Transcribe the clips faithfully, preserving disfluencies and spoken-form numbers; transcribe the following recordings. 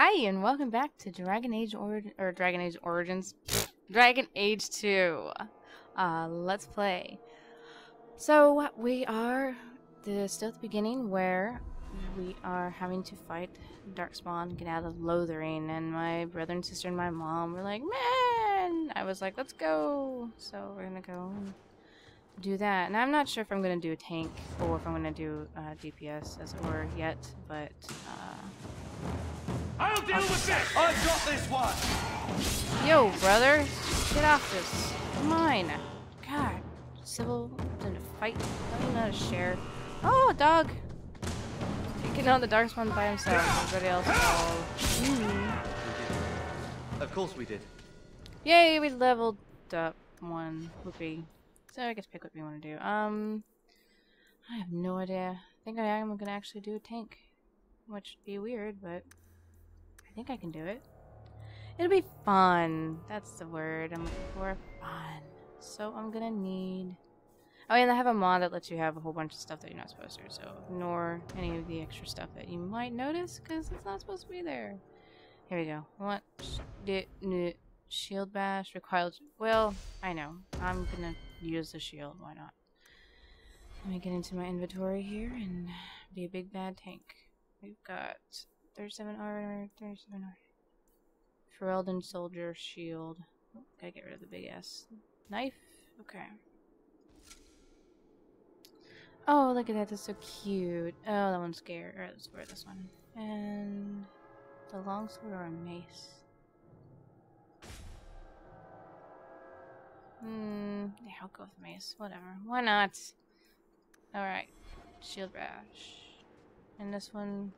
Hi, and welcome back to Dragon Age or, or Dragon Age Origins, Dragon Age two. Uh, let's play. So we are the, still at the beginning where we are having to fight Darkspawn, get out of Lothering, and my brother and sister and my mom were like, "Man!" I was like, "Let's go!" So we're gonna go and do that. And I'm not sure if I'm gonna do a tank or if I'm gonna do uh, D P S as it were yet, but. Uh, I'll deal with this! I got this one! Yo, brother! Get off this! Come on! God! Civil didn't fight. I'm not a share. Oh, dog! Taking on the Darkspawn by himself. Everybody else. Oh. Mm. Of course we did. Yay! We leveled up one. Whoopee. So I get to pick what we want to do. Um. I have no idea. I think I am gonna actually do a tank. Which would be weird, but. I think I can do it. It'll be fun. That's the word I'm looking for. Fun. So I'm gonna need. Oh, and I have a mod that lets you have a whole bunch of stuff that you're not supposed to. So ignore any of the extra stuff that you might notice because it's not supposed to be there. Here we go. What? Shield bash required. Well, I know. I'm gonna use the shield. Why not? Let me get into my inventory here and be a big bad tank. We've got. thirty-seven armor, thirty-seven armor. Ferelden soldier shield. Oh, gotta get rid of the big ass knife. Okay. Oh, look at that. That's so cute. Oh, that one's scared. Alright, let's wear this one. And the longsword or a mace. Hmm. Yeah, I'll go with mace. Whatever. Why not? Alright. Shield bash. And this one.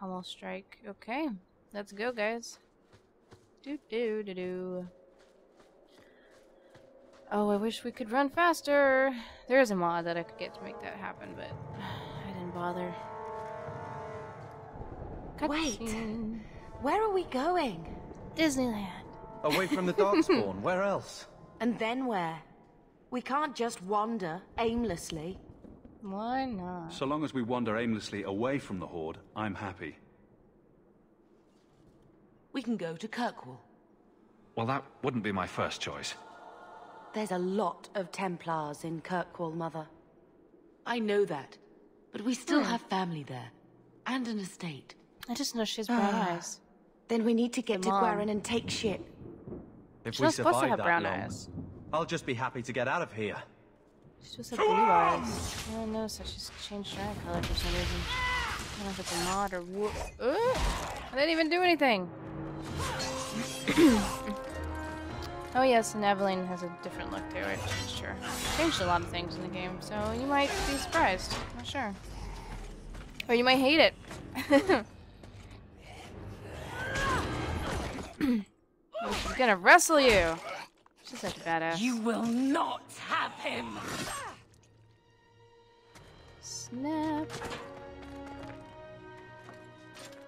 Pommel strike. Okay, let's go, guys. Do do do do. Oh, I wish we could run faster. There is a mod that I could get to make that happen, but I didn't bother. Cut Wait, scene. Where are we going? Disneyland. Away from the Darkspawn. Where else? And then where? We can't just wander aimlessly. Why not? So long as we wander aimlessly away from the Horde, I'm happy. We can go to Kirkwall. Well, that wouldn't be my first choice. There's a lot of Templars in Kirkwall, Mother. I know that, but we still mm. have family there, and an estate. I just know she's brown ah. eyes. Then we need to get Come to Gweren and take ship. If she's we not survive supposed to have that brown long, eyes. I'll just be happy to get out of here. She just had blue eyes. I don't know, so she's changed her eye color for some reason. I don't know if it's a mod or whoop. Ooh, I didn't even do anything! Oh yes, and Aveline has a different look too. I changed her. Changed a lot of things in the game, so you might be surprised. I'm not sure. Or you might hate it. She's gonna wrestle you! She's such a badass. You will not have him! Snap.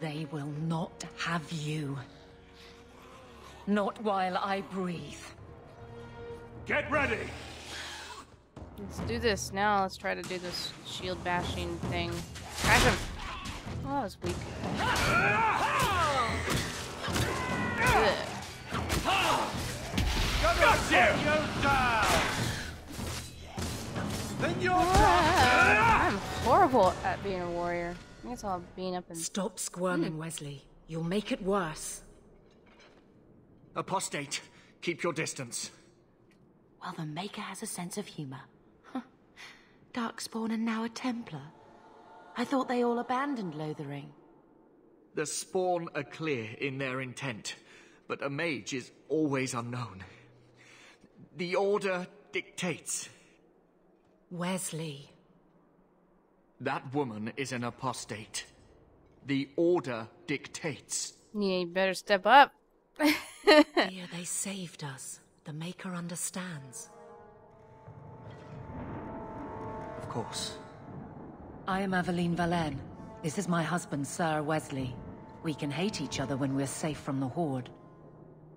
They will not have you. Not while I breathe. Get ready! Let's do this now. Let's try to do this shield bashing thing. Crash him! Oh, that was weak. Ugh. Got you! Then you're ah, I'm horrible at being a warrior. I think it's all being up and. Stop squirming, mm. Wesley. You'll make it worse. Apostate, keep your distance. Well, the Maker has a sense of humor. Huh. Darkspawn and now a Templar. I thought they all abandoned Lothering. The Spawn are clear in their intent, but a mage is always unknown. The order dictates. Wesley. That woman is an apostate. The order dictates. Yeah, you better step up. Here they saved us. The Maker understands. Of course. I am Aveline Valen. This is my husband, Sir Wesley. We can hate each other when we're safe from the Horde.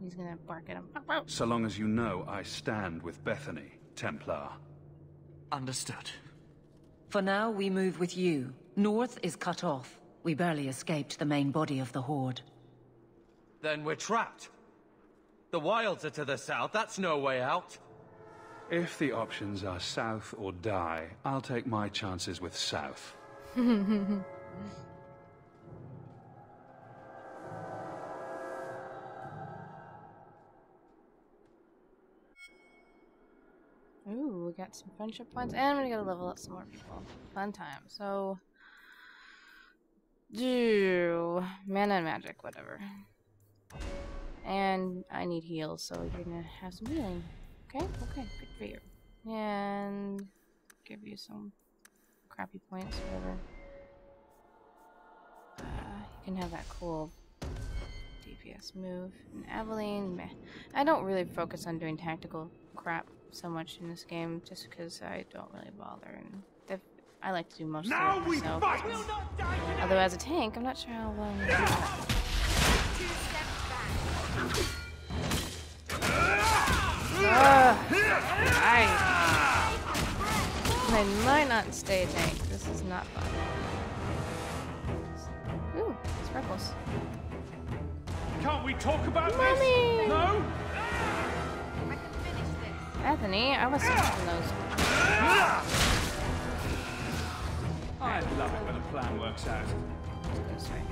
He's gonna bark at him. So long as you know I stand with Bethany, Templar. Understood. For now, we move with you. North is cut off. We barely escaped the main body of the Horde. Then we're trapped. The wilds are to the south, that's no way out. If the options are south or die, I'll take my chances with south. Ooh, we got some friendship points, and we gotta level up some more people. Fun time. So, do mana and magic, whatever. And I need heals, so you're gonna have some healing. Okay, okay, good for you. And give you some crappy points, whatever. Uh, you can have that cool D P S move. And Aveline, meh. I don't really focus on doing tactical crap so much in this game, just because I don't really bother, and I like to do most now of it myself. We will not die today. Although as a tank, I'm not sure how well. No. Uh, I, I might not stay a tank. This is not fun. Ooh, sparkles. Can't we talk about Mommy. This? No. Bethany, I was switching those. I love it when a plan works out. Let's go this way.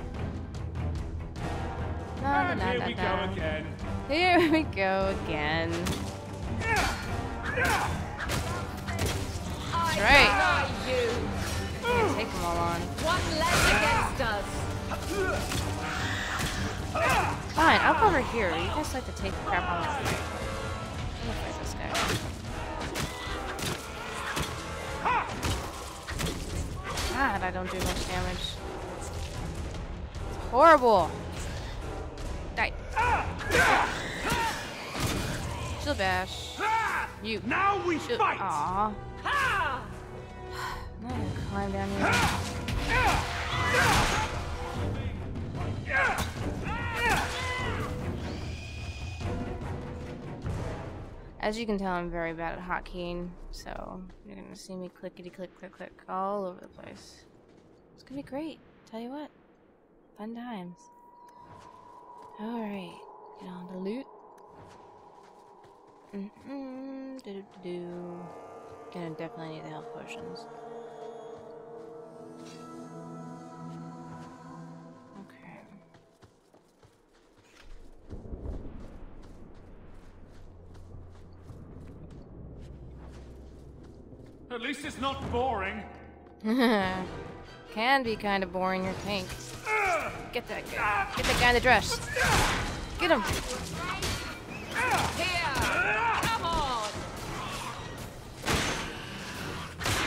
And da, da, here we da, go da. again. Here we go again. That's right. You. Can't take them all on. One leg against us. Fine, I'll go over here. You guys like to take the crap on this. God, I don't do much damage. It's horrible. Die. Shield bash. You. Now we Shield. Fight. Aww. Now I'm gonna climb down here. As you can tell, I'm very bad at hotkeying, so you're gonna see me clickety click click click all over the place. It's gonna be great. Tell you what, fun times. All right, get on the loot. Mm mm. Do do do. Gonna definitely need the health potions. At least it's not boring. Can be kind of boring, your tank. Get that guy. Get that guy in the dress. Get him. Here. Come on.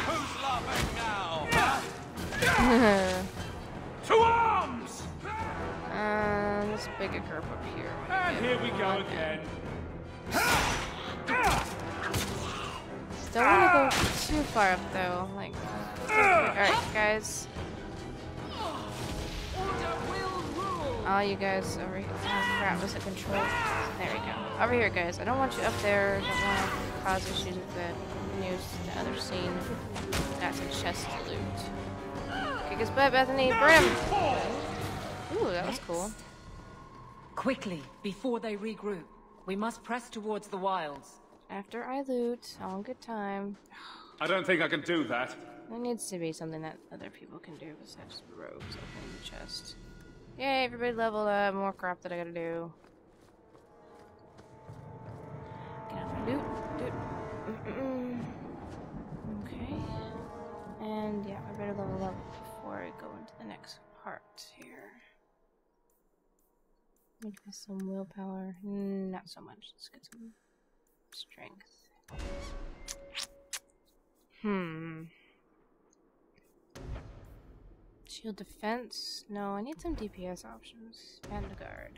Who's laughing now? To arms. Um, let's big a group up here. And here we go again. Don't want to go too far up though. Like, alright, guys. All you guys over here. Oh crap, was it control? There we go. Over here, guys. I don't want you up there. Don't want to cause issues with the news in the other scene. That's a chest loot. Kick his butt, Bethany. Brim! Ooh, that was cool. Quickly, before they regroup, we must press towards the wilds. After I loot, all in good time. I don't think I can do that. There needs to be something that other people can do besides robes opening the chest. Yay, everybody leveled up. More crap that I gotta do. Get out my loot. Loot. Mm-mm. Okay. And yeah, I better level up before I go into the next part here. Make us some willpower. Mm, not so much. Let's get some strength. Hmm. Shield defense? No, I need some D P S options. Vanguard.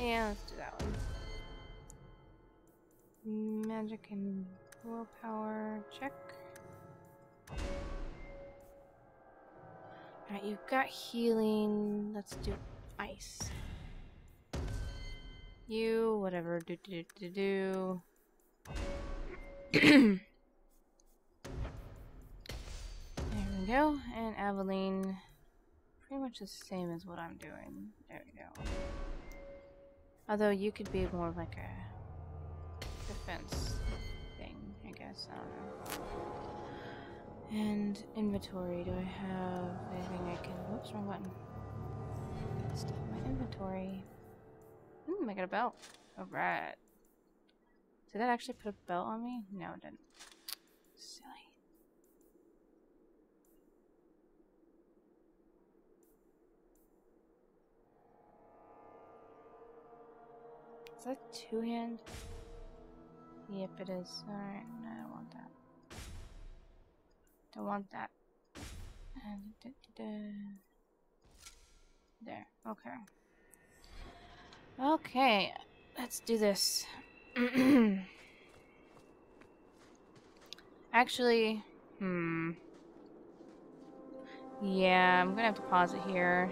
Yeah, let's do that one. Magic and willpower. Check. Alright, you've got healing. Let's do ice. You, whatever. Do do do do do. we go. And Aveline, pretty much the same as what I'm doing. There we go. Although you could be more of like a defense thing, I guess. I don't know. And inventory. Do I have anything I can? Whoops, wrong button. Stuff in my inventory. Hmm, I got a belt. All right. Did that actually put a belt on me? No, it didn't. Silly. Is that two hand? Yep, it is. Alright, no, I don't want that. Don't want that. There, okay. Okay, let's do this. Actually, hmm. Yeah, I'm gonna have to pause it here.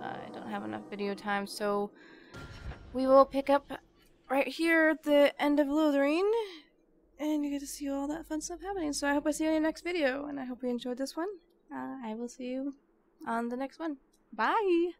Uh, I don't have enough video time, so we will pick up right here at the end of Lothering, and you get to see all that fun stuff happening. So I hope I see you in the next video, and I hope you enjoyed this one. Uh, I will see you on the next one. Bye!